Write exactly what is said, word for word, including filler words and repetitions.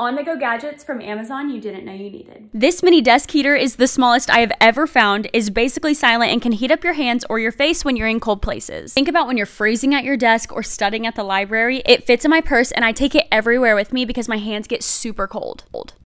On-the-go gadgets from Amazon you didn't know you needed. This mini desk heater is the smallest I have ever found, is basically silent and can heat up your hands or your face when you're in cold places. Think about when you're freezing at your desk or studying at the library. It fits in my purse and I take it everywhere with me because my hands get super cold.